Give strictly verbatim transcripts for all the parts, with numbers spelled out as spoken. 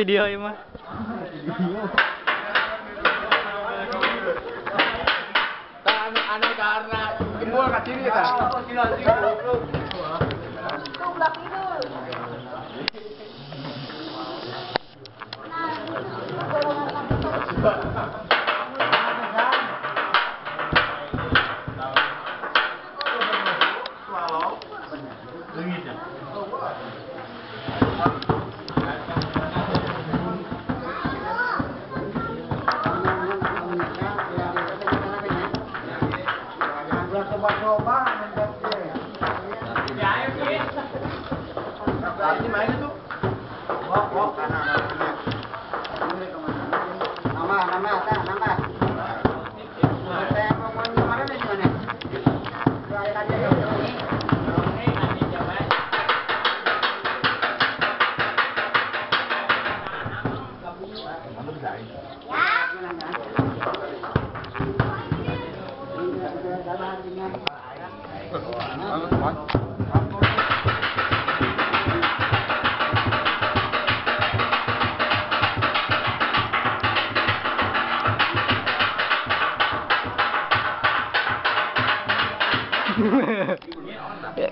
Video ya mah. Anak-anak karena semua kasih dia kan.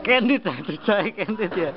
Candid, percaya candid ya.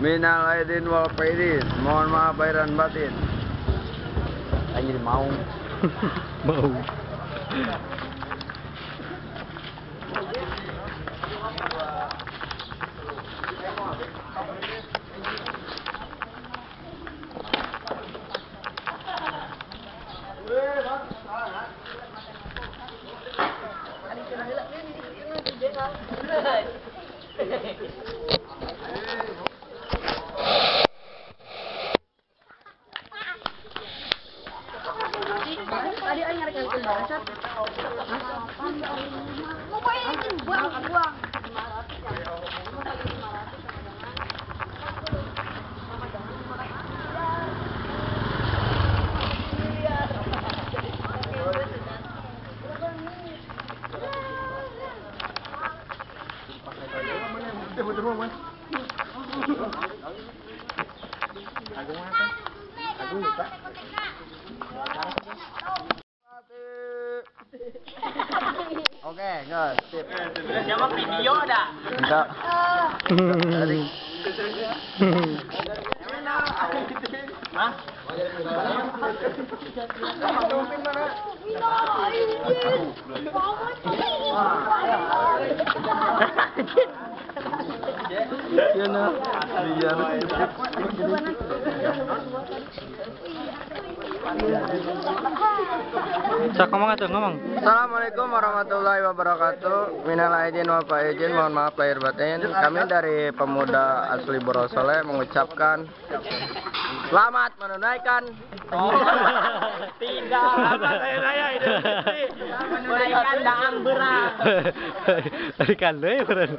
Minal aidin wal faidin, mohon maaf lahir dan batin. Anjir mau. Mau. Hãy subscribe cho kênh Ghiền Mì Gõ để không bỏ lỡ những video hấp dẫn. Oke, nggak sip. Siapa video dah? Enggak. Hah? Saya ngomong atau ngomong? Assalamualaikum warahmatullahi wabarakatuh. Minal aidin wal faizin, mohon maaf lahir batin. Kami dari Pemuda asli Borosole mengucapkan selamat menunaikan. Oh, tidak apa saya itu. Menunaikan daang berat. Dari kandai berat.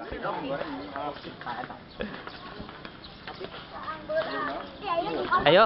Ayo.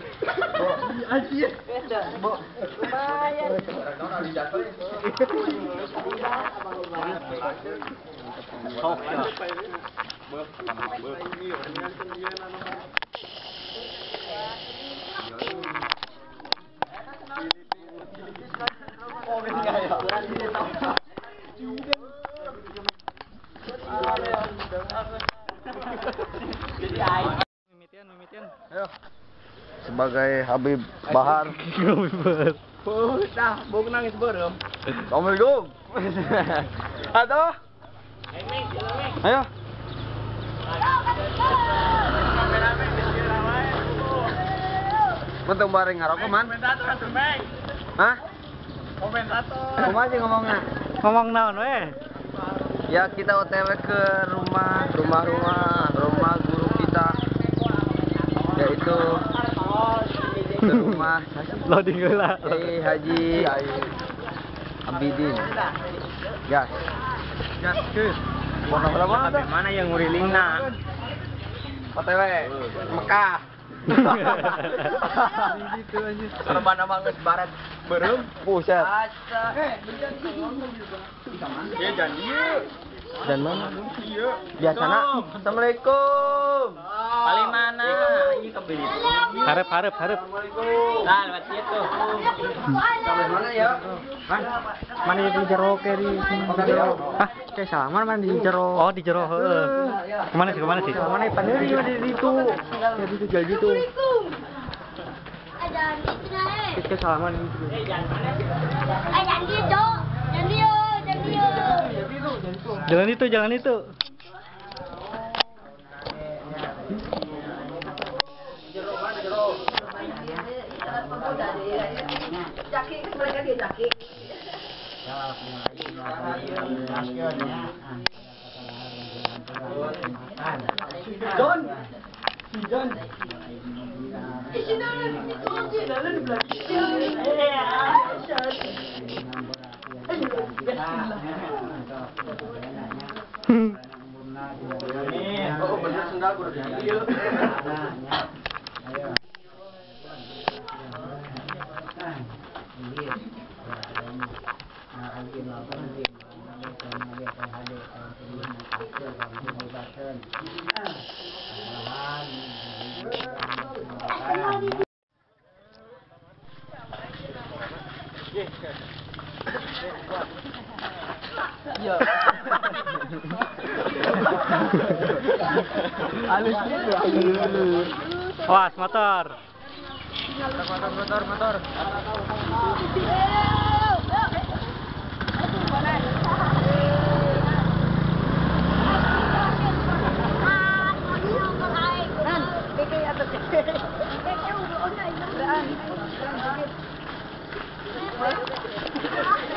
Sebagai Habib Bahar. Dah, bok nangis belum? Assalamualaikum. Aduh. Ayo. Bentuk bareng ngaroko man. Hah? Komentator. Ngomong aja ngomongnya. Ngomong naon we? Ya kita O T W ke rumah, rumah-rumah, rumah guru kita. Yaitu ke rumah loading lah. Hey, Haji Abidin. Gas. Gas kus. Mana mana yang ngurilingna? O T W Mekah. Gitu anjir. Terbana banget barat berem. Buset. Eh, janji. Dan mana? Biasana. Assalamualaikum. Paling mana? Harap, harap, harap. Nah, lewat situ. Sampai mana ya? Kan? Mana di jero keri. Hah? Kayak sama mana di jero. Oh, di jero. Heeh. Kemana sih? Kemana sih? Mana paneri di situ. Di situ jadi gitu. Ada di sini. Kita salaman. Eh, jangan mana sih? Eh, jangan gitu. Jangan dia, jangan dia. Jalan itu, jalan itu. Don, Don. Iya. Alus gitu. Awas motor. Motor motor motor.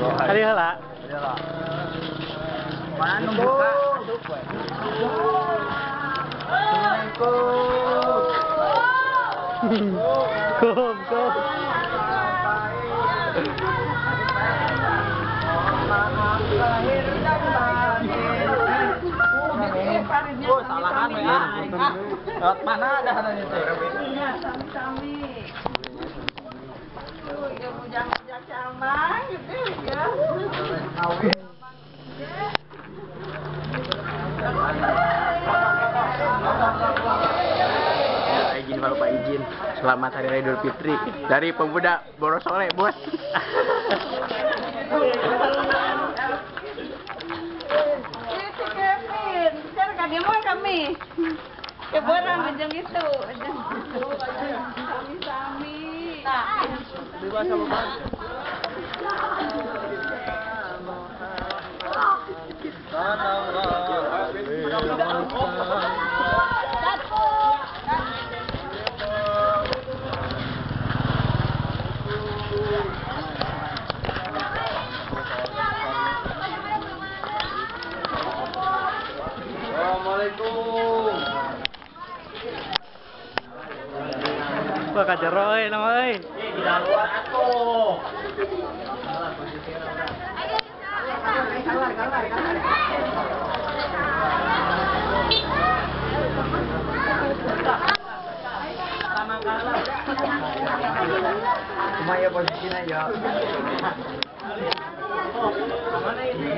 Tadi lah. Mana membuka? Kok kok. Oh, salahan ya. Lewat mana ada hananya teh? Sami-sami. Bujang-bujang camang gitu ya. Kawin. Izin baru Pak izin. Selamat Hari Raya Idul Fitri dari Pemuda Borosole, Bos. Kami keborang macam itu, sami-sami. Bebas sama bang. Wah, kajero, eh, nama, eh. Cuma ya posisinya ya. Mana ini?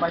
Pak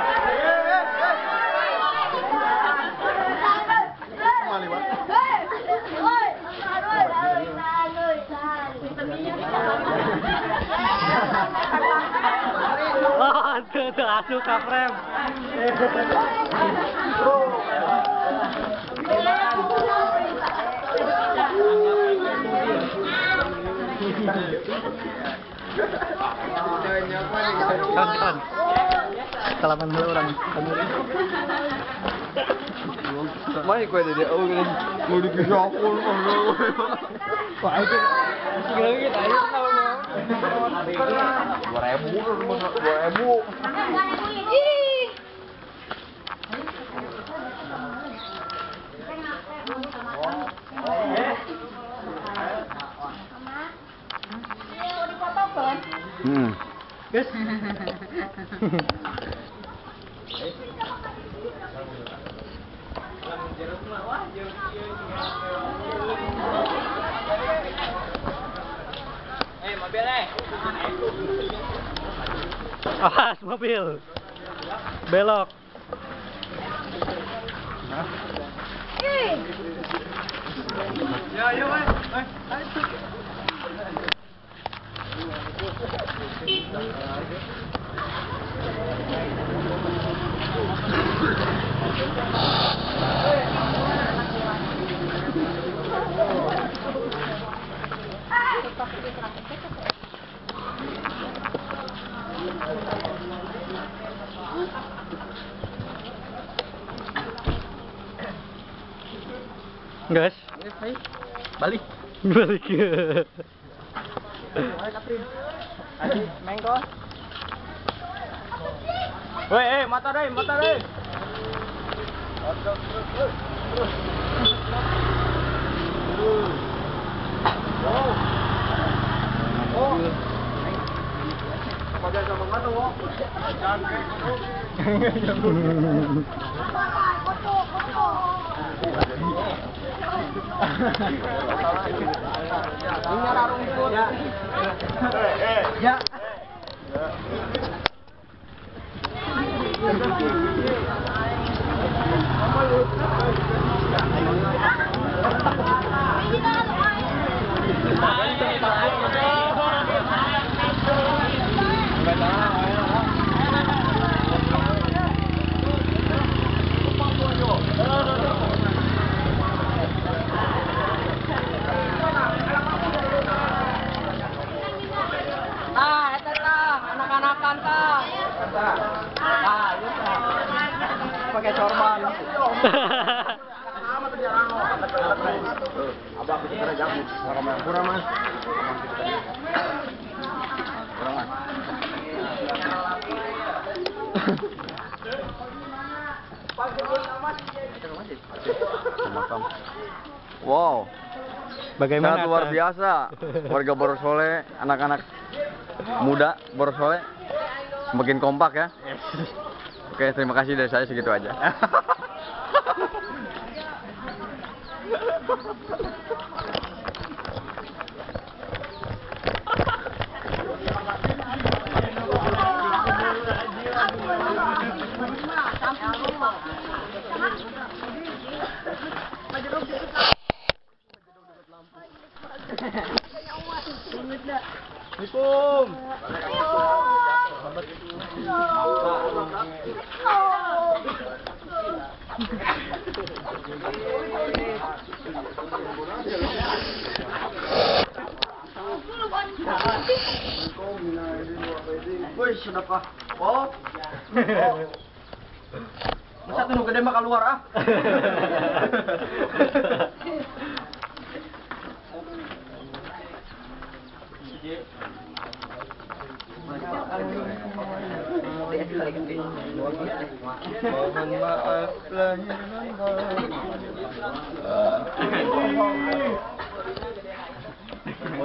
Tuh asu kaprem. Kan salaman dulu orang. Mai kue dia orang mau dikisapun orang. Pak itu sekarang kita ayo dua ribu, dua ribu. Hmm. Yes. Awas mobil belok. Ya, ya, weh. Guys, balik, balik. Mengko. Woi, eh, mata deh, mata deh. Oh, pada zaman mana tu? Jangan. Ya. Ya. Pakai sorban. Wow. Bagaimana luar biasa warga Borosole, anak-anak muda Borosole semakin kompak ya. Oke, terima kasih dari saya, segitu aja. Assalamualaikum. Woi, kenapa? Oh. Masa tunggu gede mah keluar ah. Mohon maaf lahir dan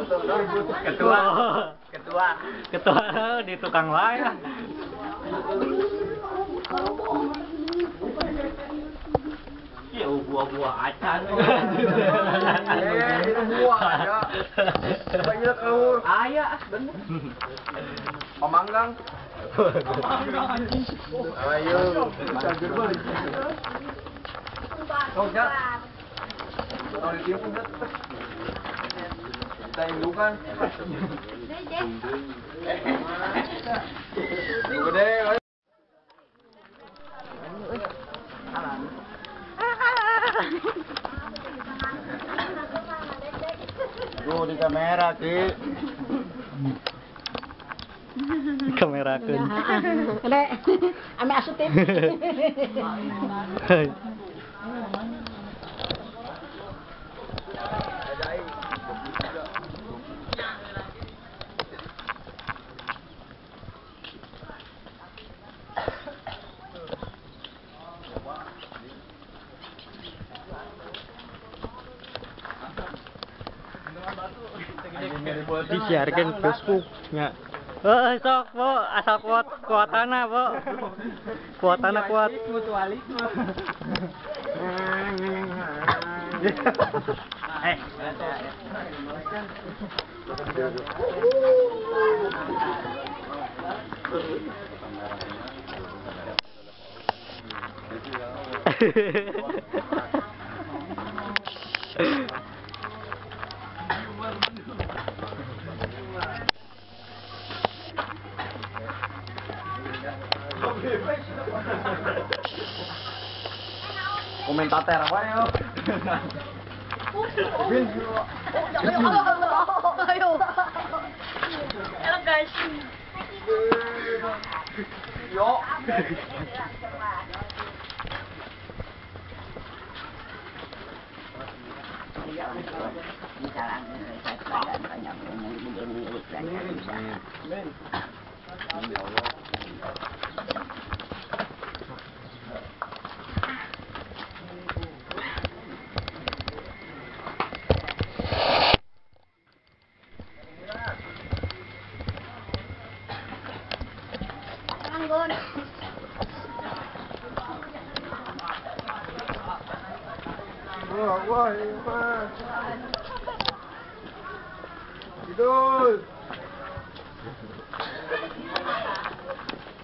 batin. Ketua, ketua, ketua di tukang lain. Ya buah-buah acan. Eh, buah aja. Banyak telur. Aya, bener. Pemanggang. Ayo, kita gerbang. Kau jat, kau ditipu jat. Kita indukan. Gede. Tuh di kamera ki. Kamerakeun. Rek, ame asutin. Disiarkan Facebooknya. Oh, sok, Bu. Asal kuat, kuat tanah, Bu. Kuat tanah kuat. Eh. Komentator apa ya? Ayo. Halo guys. Yo. Tidur.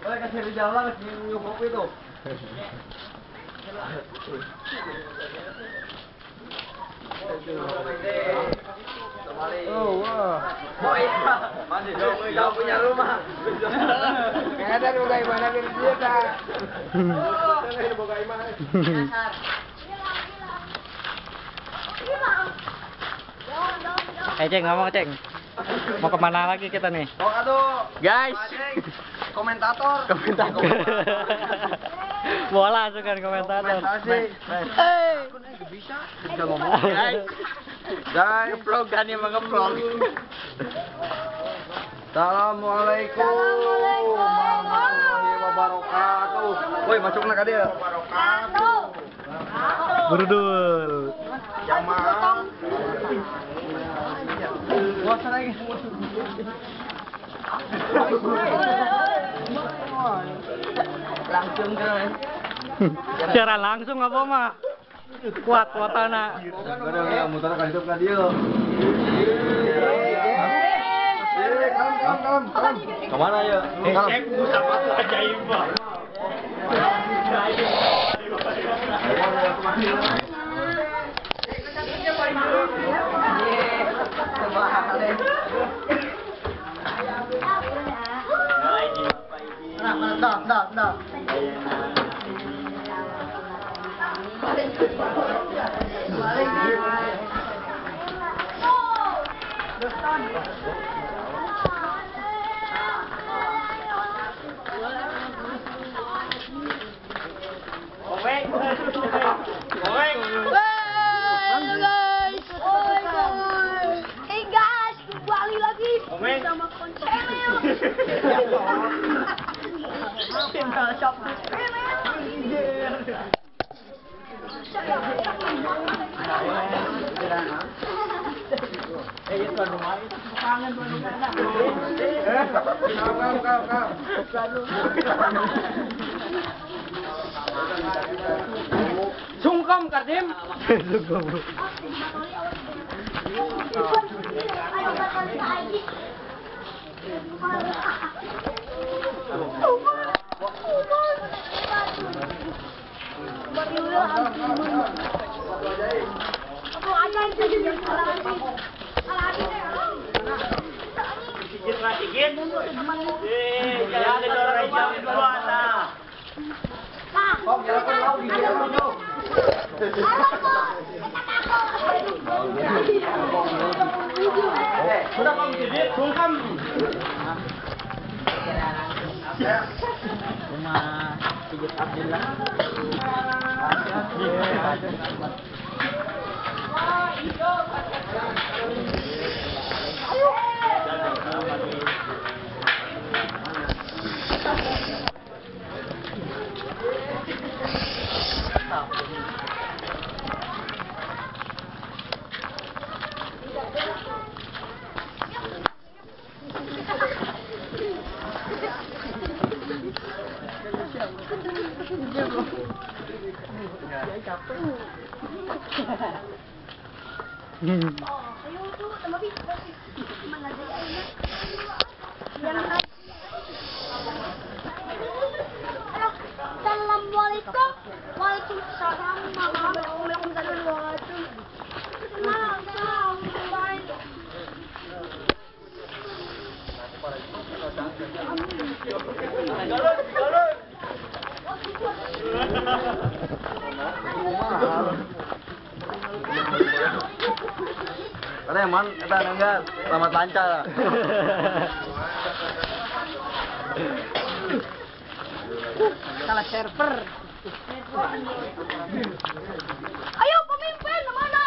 Oi, kasih jalan lagi nyogok itu. Oh, wah. Oh iya, masih jauh punya rumah. Kayak ada boga ibadah dari dia tak. Ada boga ibadah. Eh Ceng, ngomong Ceng. Mau kemana lagi kita nih? Oh aduh, guys. Komentator. Komentator. Bola langsung kan komentator. Eh, aku nggak bisa. Kita ngomong guys. Guys, vlogan yang nge-vlog. Assalamualaikum warahmatullahi wabarakatuh. Woi, masuk nak dia. Berdul. Jamaah. What's lagi? Langsung kan? Secara langsung apa mah? Kuat kuat anak. Kadang-kadang muter kan hidup kan dia. Kemana ya? Cek musafat ajaibah. Dah, dah, dah. Sungkem Kadim. Sudah kamu jadi sungkem. Cuma pijit Abdullah. Assalamualaikum. Waalaikumsalam. Karena emang kita dengar selamat lancar. Salah server. Ayo pemimpin kemana?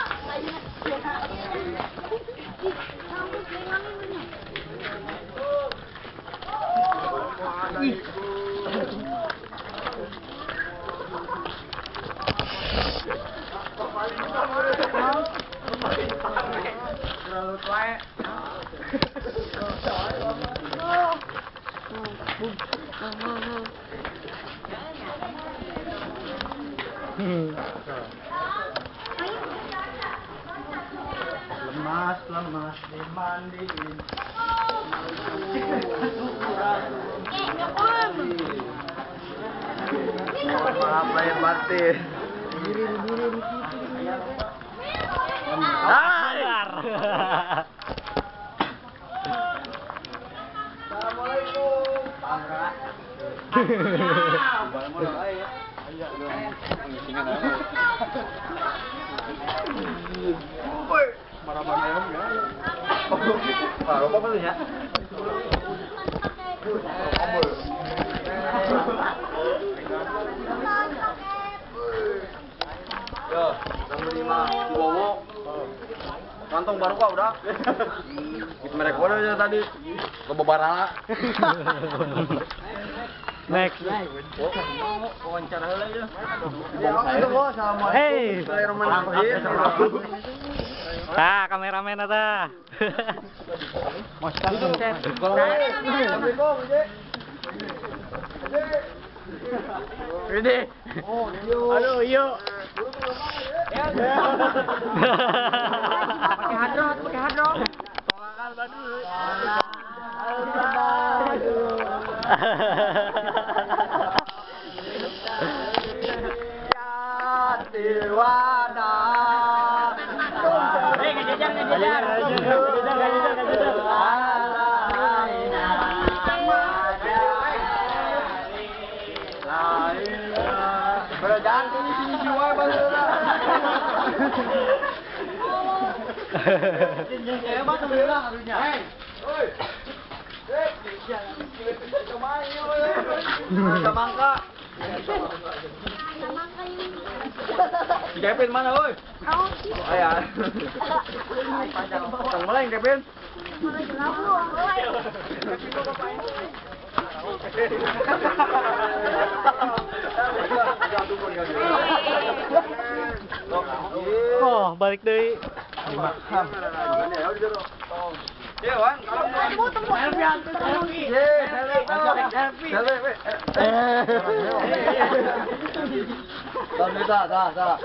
Terlalu tuai. Lemas, lemas dimandiin. Maaf lahir batin. Kantong baru kok udah. Kita merek udah tadi. Kebebarala. Next. Wawancara heula ya. Hey. Tah, kameramen eta. Mas tadi tuh. Assalamualaikum, Cek. Ini. Oh, aduh, yuk. Ya. Pakai hadrot, pakai hadrot. Tolongan badu. Badu. Ya tirwana. Eh, ngejar, ngejar. Saya mah temenlah harusnya. Hei. Oi. Dek, jangan mangka. Kevin mana, oi? Ayo. Tang meleng Kevin. Oh, balik deh. Dimakan. Ya, Wan. Temu temu Elvian, temu. Ye, selfie. Selfie. Dah, dah, dah, dah.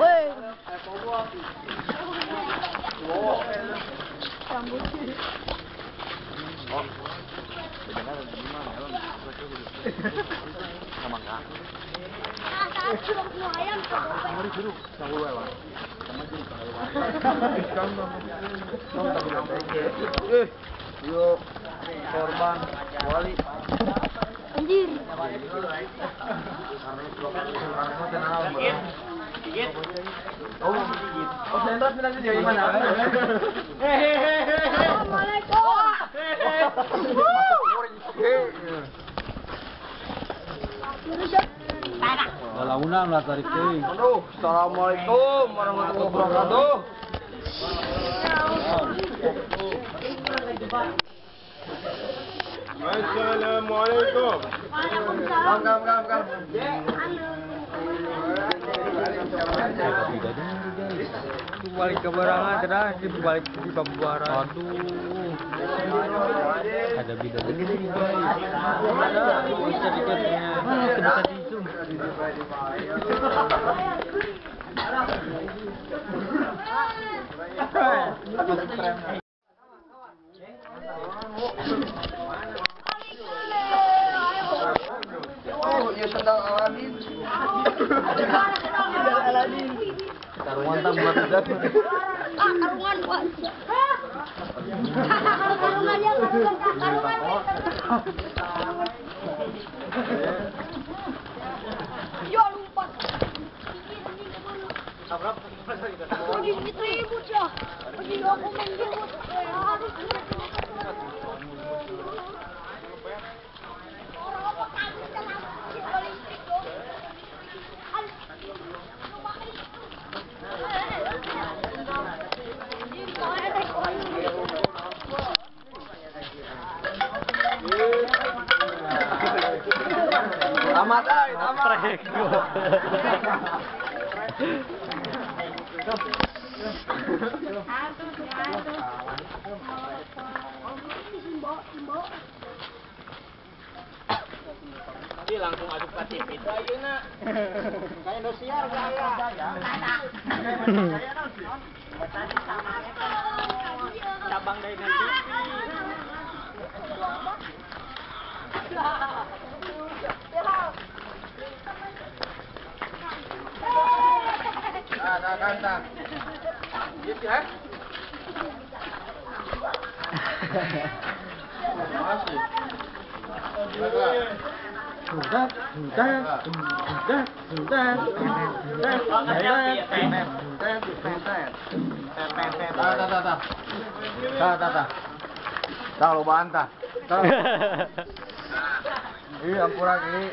Woi. Oh. Sama enggak? Yuk, korban wali. Anjir. Oh, oh, sendok bilang dia di mana? Assalamualaikum. Alhamdulillah lah tarik teh. Aduh, assalamualaikum warahmatullahi wabarakatuh. Assalamualaikum. Waalaikumsalam. Kam kam kam. Balik ke barangan, dah dibalik di babuaran. Aduh. Ada bidang ini di bawah. Bisa dikatnya. Bisa dicu. Oh, dia sedang Aladin. Sedang Aladin. Taruhan tak buat sedap. Ah, taruhan buat. Ya lupa. Pergi ditribut ya. Pergi aku menjemput. Amat ay, amat. langsung aduk patik itu aja nak. Saya dosiar saya. Tadi sama cabang dari nanti. Nah, nah, nah, nah. Yes, ya. Masih. Sudah, sudah, sudah, sudah, sudah. Sudah, ini ampuran ini.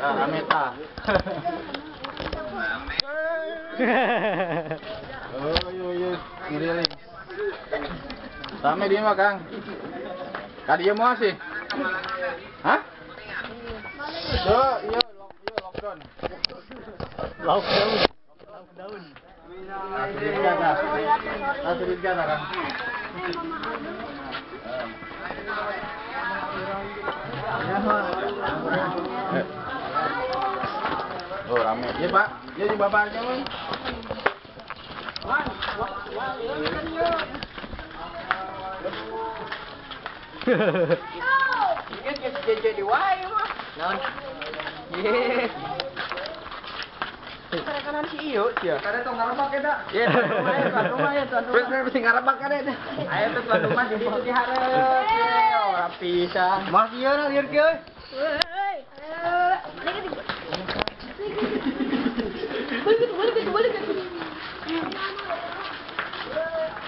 Ameta. Oh, yo yo, ngiri. Same di mah, Kang. Ka dieu moal sih. Hah? Yo, yo, yo lockdown. Lockdown. Lockdown. Asli gana. Asli gana, Kang. Oh, rame. Iya, Pak. Iya, di bapaknya, Bang. Karena si iyo, ya. Karena tong ngarabak eta. Ya, rumah ya, tuan rumah. Wis sing ngarabak kare teh. Aya teh tuan rumah di situ dihareup. Ora pisah. Mas ieu na lieur kieu. Heuy.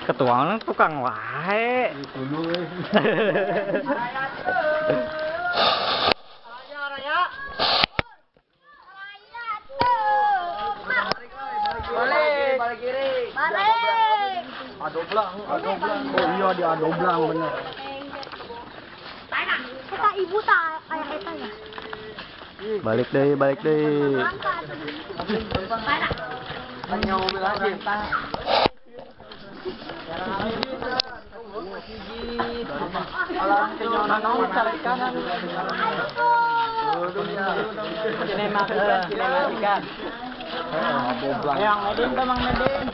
Ketuaan tukang wae. Dulu euy. Adoblang, adoblang. Oh iya dia adoblang bener. Eta ibu tak kayak eta ya. Balik deh, balik deh. Hanya mobil aja. Alah kenyonan naon cari kanan. Ini makan, ini makan. Yang Medin, Bang Medin.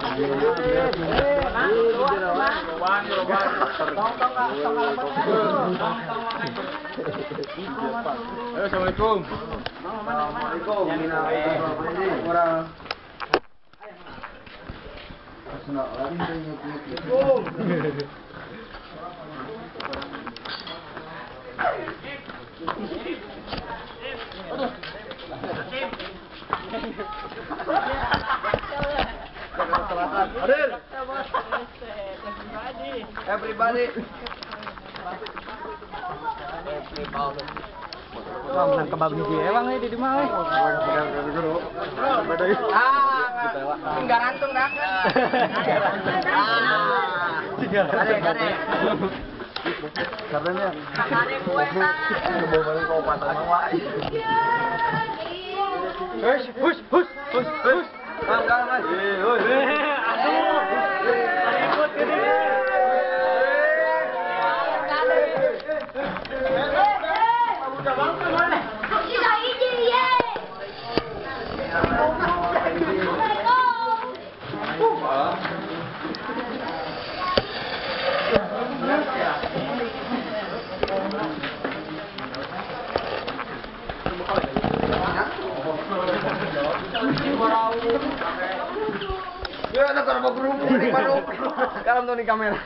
Assalamualaikum. Assalamualaikum. Everybody. Bang kebab hiji ewang di di mah. Ah, tinggal antung dah kan. Tinggal. Kare kare. Karena kare kue tah. Kebobane kau patah wae. Hush hush hush hush hush. Bang bang bang. Ya nak kalau berumur di mana? Kalau tu ni kamera.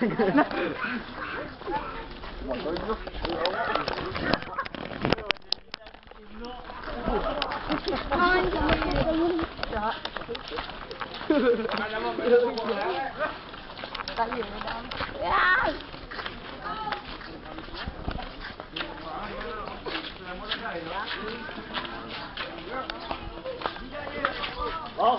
Oh.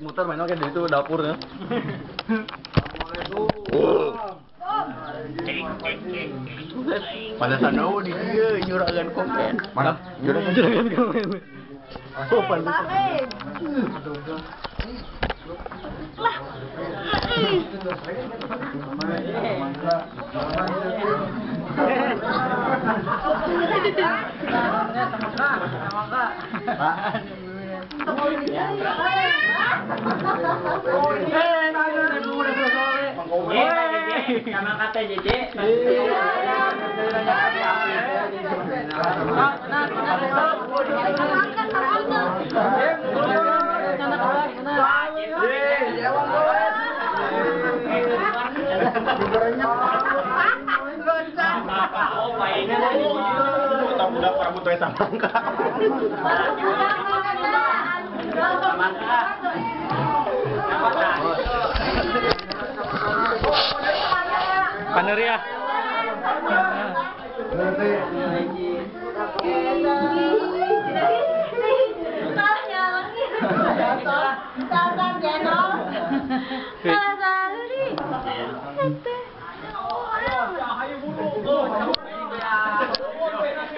muter main oke di itu dapurnya. Pada sana di dia juragan komen. Mana? Juragan komen. Sopan. Lah. Sama kata Jede. Bener ya.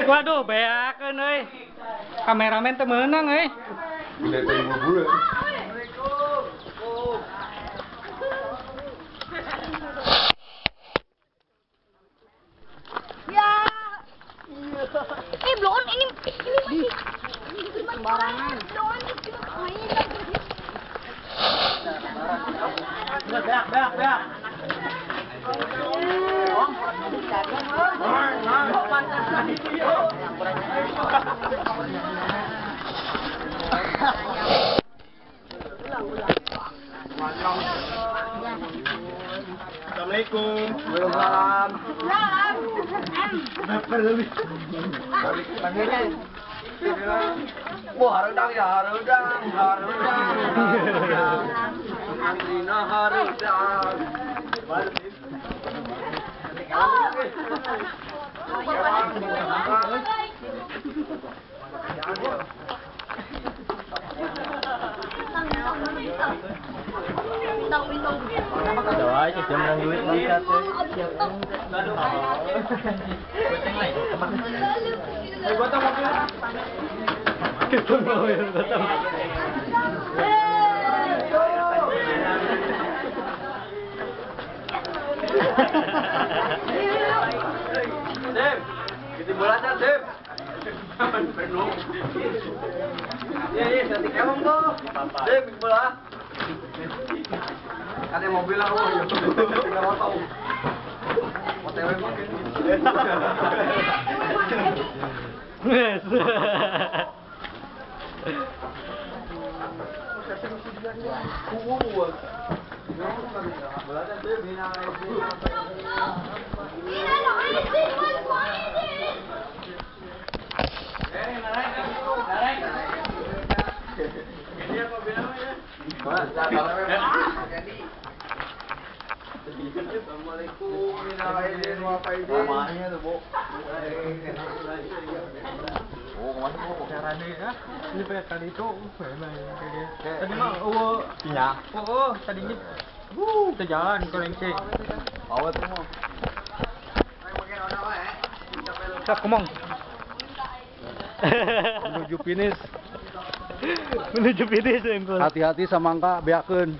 Waduh, beakeun euy. Kameramen teu meunang euy. Eh, blon ini ini masih sembarangan. Blon itu mainan. Berak, berak, berak. Assalamualaikum. Waalaikumsalam. Harudang ya harudang, harudang, harudang. Andina harudang. Doain kita menang duit banget ya. Ada mobil aku ya. Enggak mau tahu. O T W pakai. Wes. Assalamualaikum. Namanya tuh, Bu. Oh, kemana Bu? Carane ya? Ini kayak tadi itu, memang kayak tadi mah oh, iya. Oh, tadinya. Wuh, ke jalan koleksi. Awet tuh. Cak komong. Menuju finish. Menuju finish simpel. Hati-hati sama angka beakeun.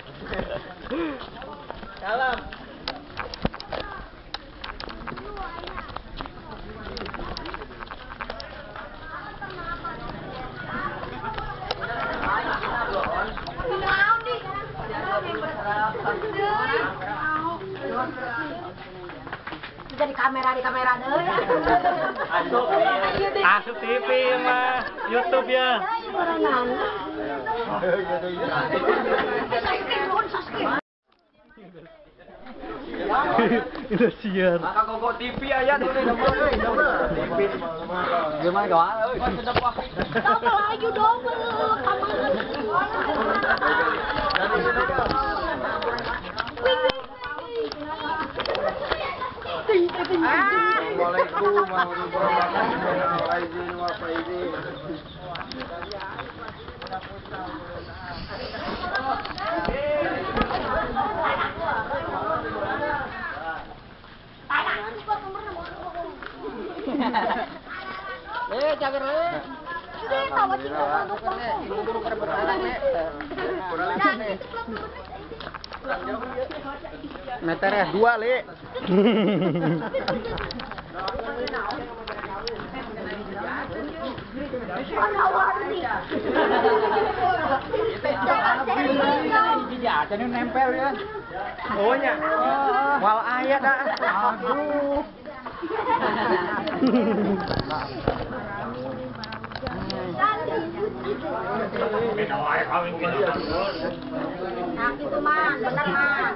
Salam. Jadi kamera di kamera deh. Asup T V mah, YouTube ya. Indonesia. Maka kok T V aja tuh udah mulai, T V gimana kawan? Tambah lagi dong, kamu. Wih, wih, wih. ting ting ting. Assalamualaikum warahmatullahi wabarakatuh. Eh, cager eh. Sudah tahu cinta untuk burung kerberanak nek. Kerberanak nek. Meter ya dua le. Jadi nempel ya. Ohnya. Wal ayat dah. Aduh. Nah gitu man, bener man.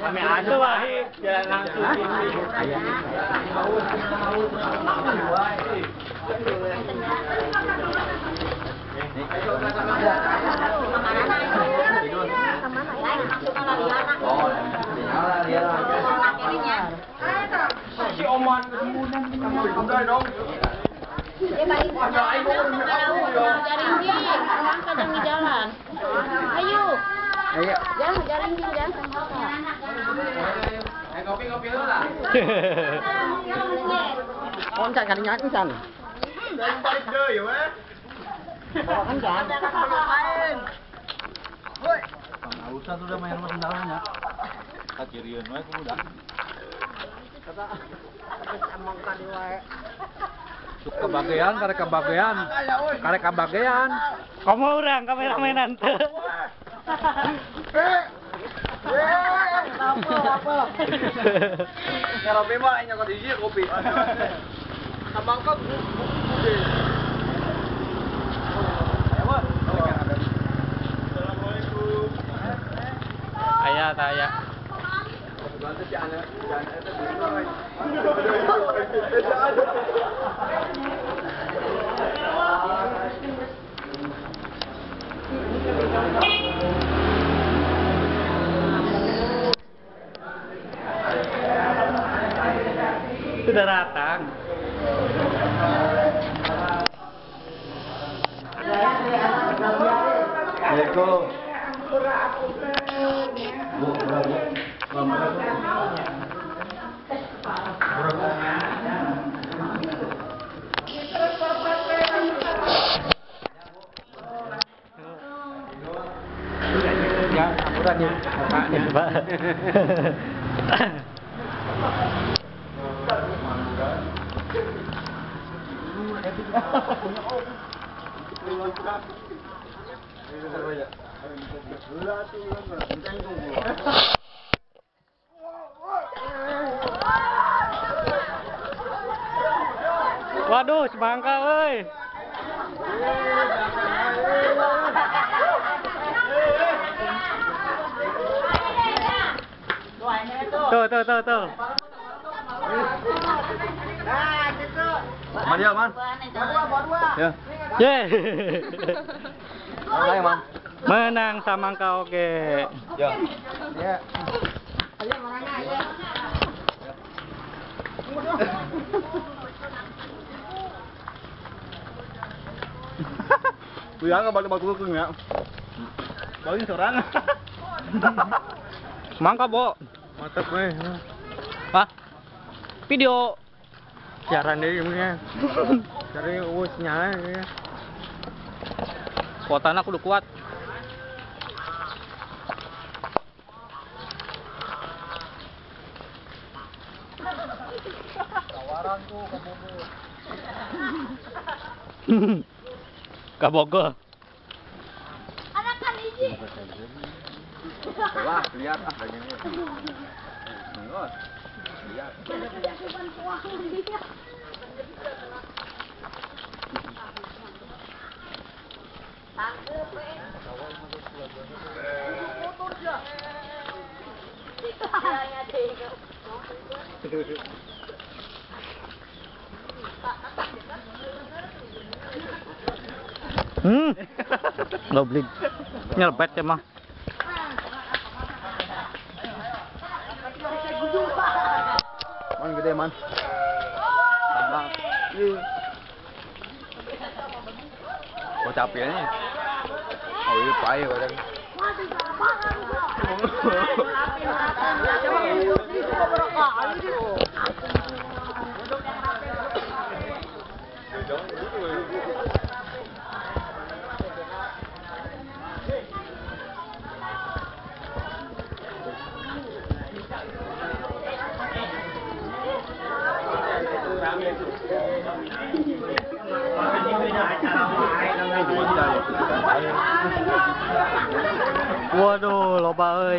Kami ada wahid jalan langsung. Si Oman kemudian kita dong. Eh baik, kadang di jalan. Ayo. Ayo. Jangan jalan dulu ya. Ayo kopi-kopi dulu lah. Koncan kan nyak pisan. Dan balik deui we. Kan kan. Woi. Panausan udah main rendangnya. Kakirieun we ku udah. Kata amongkan wae. Suk kebagean, karek kebagean. Karek kebagean. Komo urang kameramenan teh. Eh. Eh, apa apa. Kalau memang hanya kau diisi kopi. Abang kau kopi. Lewat. Assalamualaikum. Ayah, ayah. Bantu si anak, anak itu dimulai. Sudah datang. Assalamualaikum. Udah nih, kakaknya Pak. Waduh, semangka euy. Tuh, tuh, tuh, tuh. Nah, gitu. Mari, Man. Ya. Ye. Menang, Man. Menang sama kau, oke. Ya. Ya. Ayo orangnya aja. Biar enggak balik-balik keung ya. Balik sorangan. Mangka, Bo. Mantap weh. Hah? Video siaran deh ini. Cari wis nyala ya. Kuatan aku udah kuat. Tawaran tuh ke Bogor. Ke Bogor. Ada kali ini. Wah, lihat ah begini. Nengos. Lihat. Lihat. Caranya Dewa. Hmm. Goblik. Nyelbet ya mah. Man gede man. Abang. Kok capeknya? Oh iya pae bareng. Waduh, loba ơi,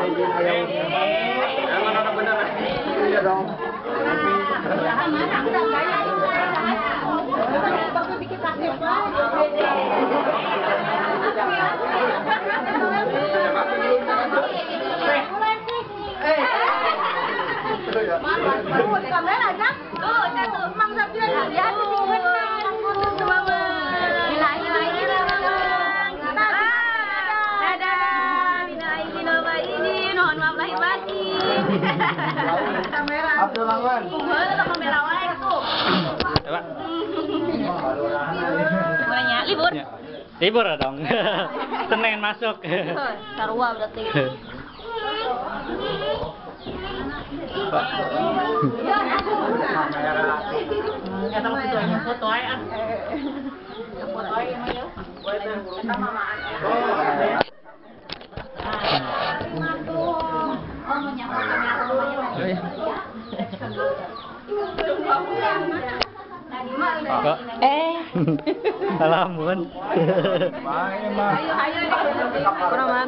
Abdul Lawan. Banyak libur. Libur dong. Senin masuk. Sarua berarti. Eh, alamun. Ayo, ayo. Kuraman.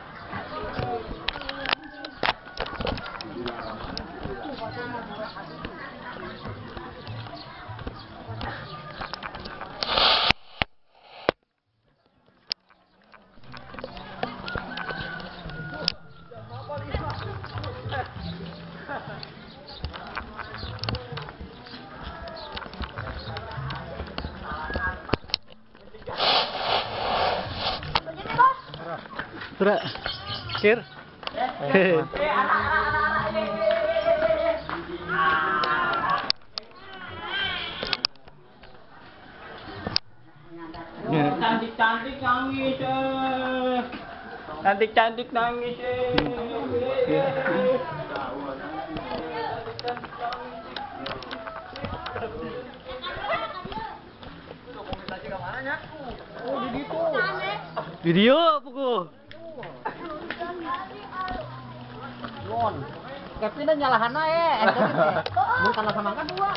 Sudah, kir. Hehehe. Cantik cantik nangis. Cantik cantik nangis. Oh, di situ. Video pukul. Ron, kepindah nyalahan aja. Bukan lah sama kedua.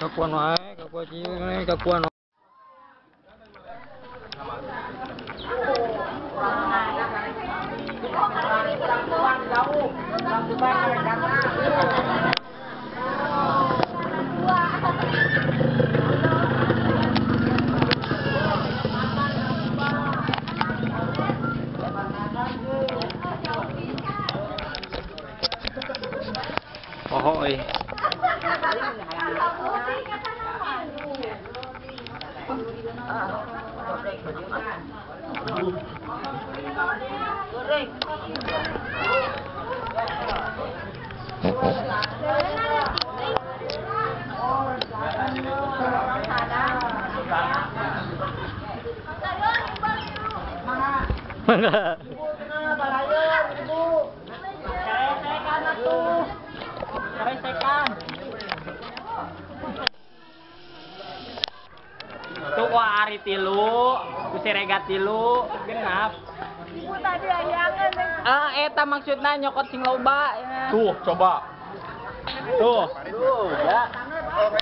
Kakuan aja, kakuan aja, kakuan. Oi. Mana? Wah, ari tilu, kusiregat tilu, genap. Ibu tadi ayangan. Ah, eta maksudna nyokot sing loba. Tuh, coba. Tuh. Tuh, ya.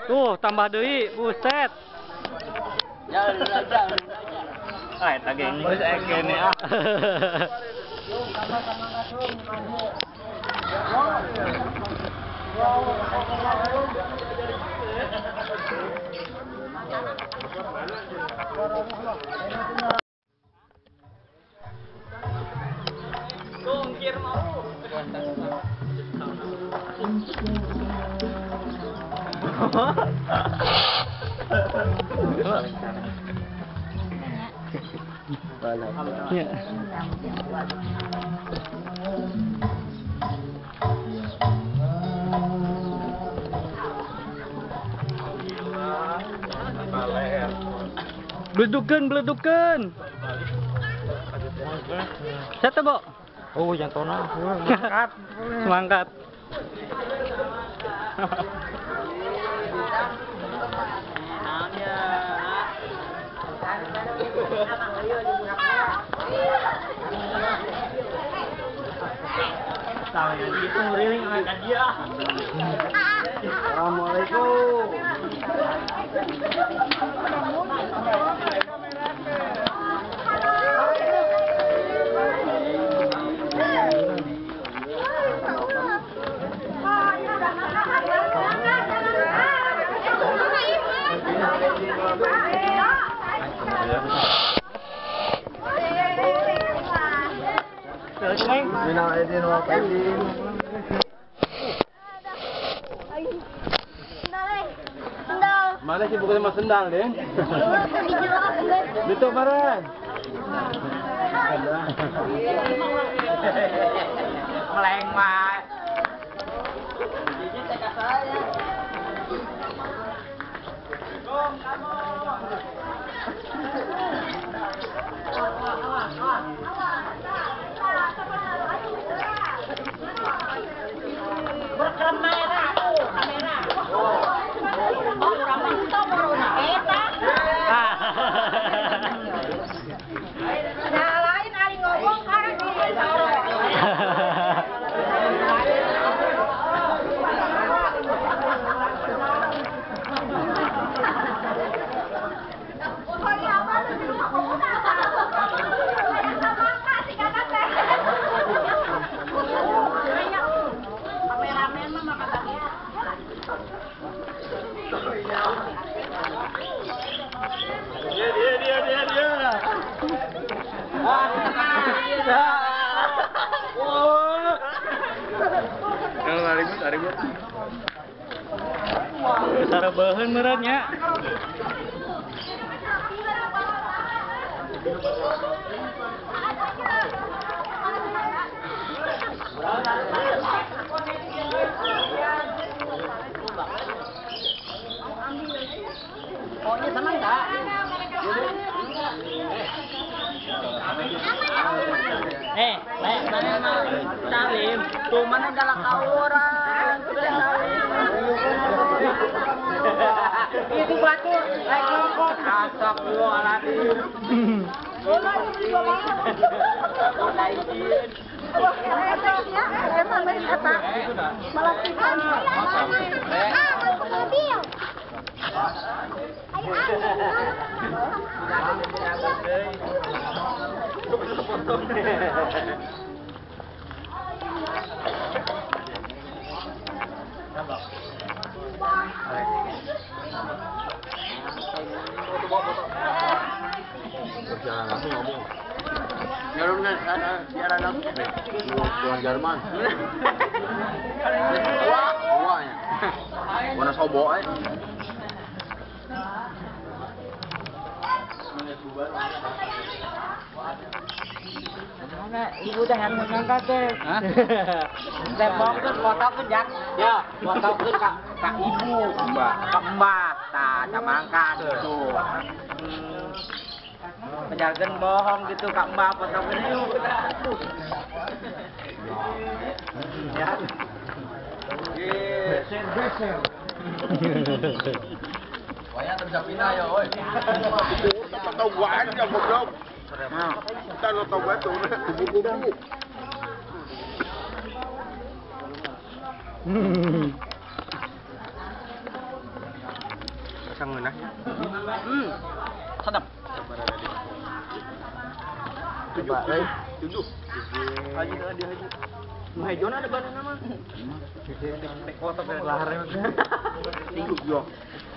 Tuh, tambah deui, buset. Ya, ya. Ah, eta geng. Wes ekene ah. Tungkir mau. Beledukan, beledukan. Satu, Bo. Oh, yang tona. Mangkat. Mangkat. Assalamualaikum. Minal aidin wal faizin. Mana sih bukan mas sendal deh? Betul baran. Meleng mat. Kom kamu. Kamera tuh, kamera. Oh, kamu itu corona. Eta. Nah, lain ari ngomong karek ngomong sauro. Cara bahan meratnya. Pokoknya senang tak? Eh, leh, mana nak salim? Tu mana galak orang? Sudah salim. Itu batu, naik kelompok. Asap lu alami. Bola yang beli bola. Naikin. Efeknya, emang dari apa? Malah tiban. Ah, masuk mobil. Ayo, ayo. Berjalan aku ngomong. Jarum kan ada biar ada. Bukan Jerman. Wah, wah soalnya. Warna sobo aja. Ibu dengan menangkap deh. Tembok tu motor pun jak, ya motor pun kak kak ibu, kak mbak, tak cemangkan tu. Menjaga bohong gitu kak mbak motor pun ibu. Ya. Besar besar. Wayang terjap pindah ya, oi. Kita tahu buat dia bodoh. Kita lo tahu buat tu, buku-buku. Sang mana? Hmm, sedap. Tujuh, tujuh. Haji ada dia haji. Mahajon ada barang nama. Pekotak lahar macam. Tinggup yo.